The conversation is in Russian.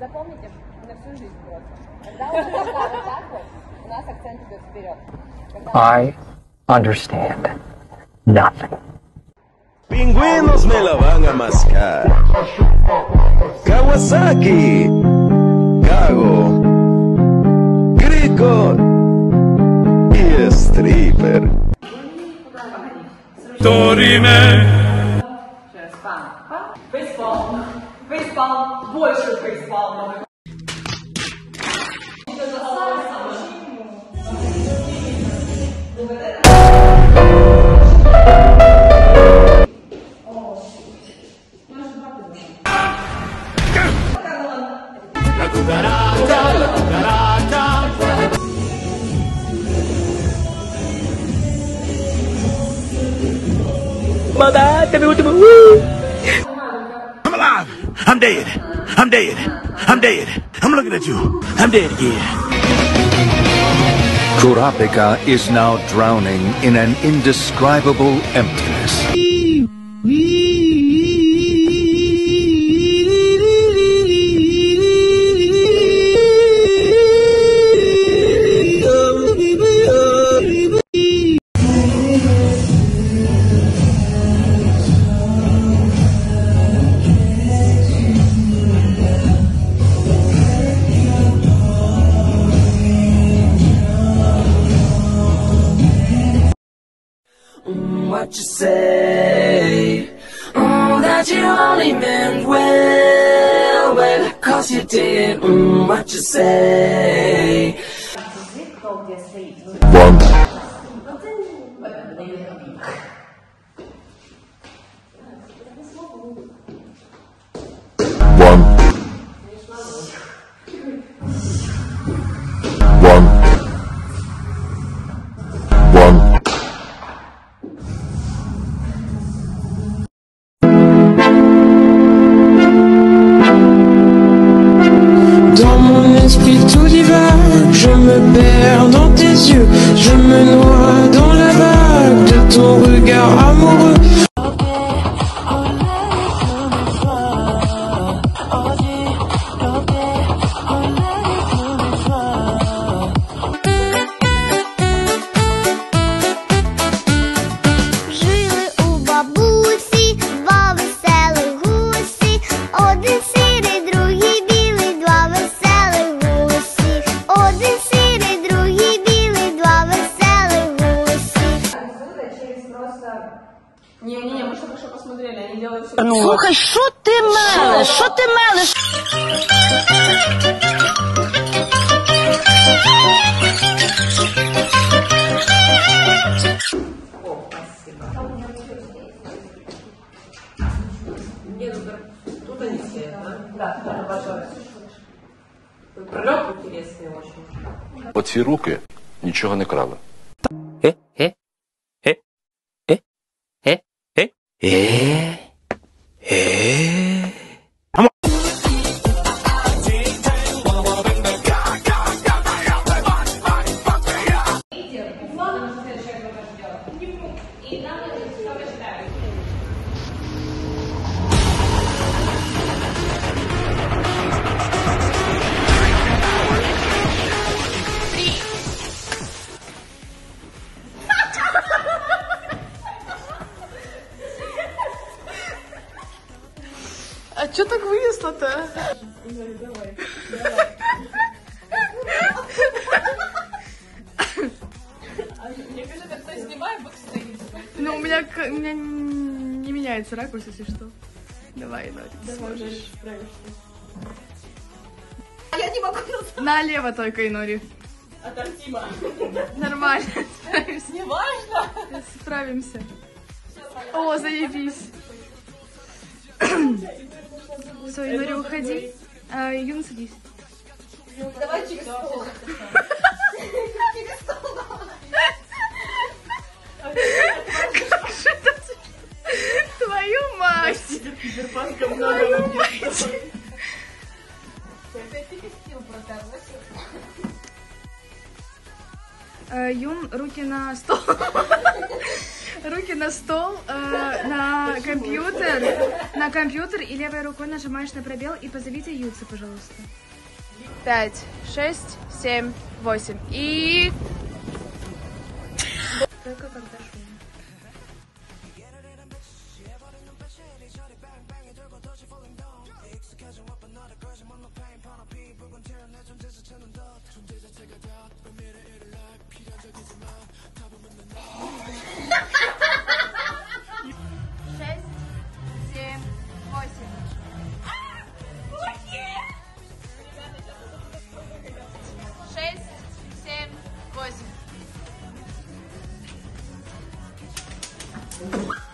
Запомните, на всю жизнь просто. Когда он сказал вот так вот, у нас акцент идет вперед. I understand nothing. Pingüinos me la van a mascar. Kawasaki, Kago, Крикот и стрипер. Ториме. Бейсбол. Бейсбол. Больше бейсбол. I'm alive. I'm dead. I'm dead. I'm dead. I'm looking at you. I'm dead again. Kurapika is now drowning in an indescribable emptiness. What you say, that you only meant well, well, cause you did, what you say. Je me perds dans tes yeux, je me noie dans la vague de ton regard amoureux. Не-не-не, мы что-то хорошо посмотрели, они делают все. Ну, слухай, шо ты мелешь? Шо ты мелешь? О, спасибо. Тут они все, да? Да, обожаю. Пролёт интересный очень. По ці руки нічого не крали. А чё так вынесло-то? Давай, давай. Мне кажется, кто снимает, бог стоит. Ну, у меня не меняется ракурс, если что. Давай, Инори, ты сможешь. А я не могу назад. Налево только, Инори. А там Тима. Нормально, справимся. Не важно. Справимся. О, заебись. Все, Инори, уходи. А, Юн, садись. Давай через стол. Через стол. Как же это? Твою мать. Твою мать. Юн, руки на стол. руки на стол, на компьютер и левой рукой нажимаешь на пробел и позовите Юцу, пожалуйста. 5, 6, 7, 8 и... Только когда шум. Thank you.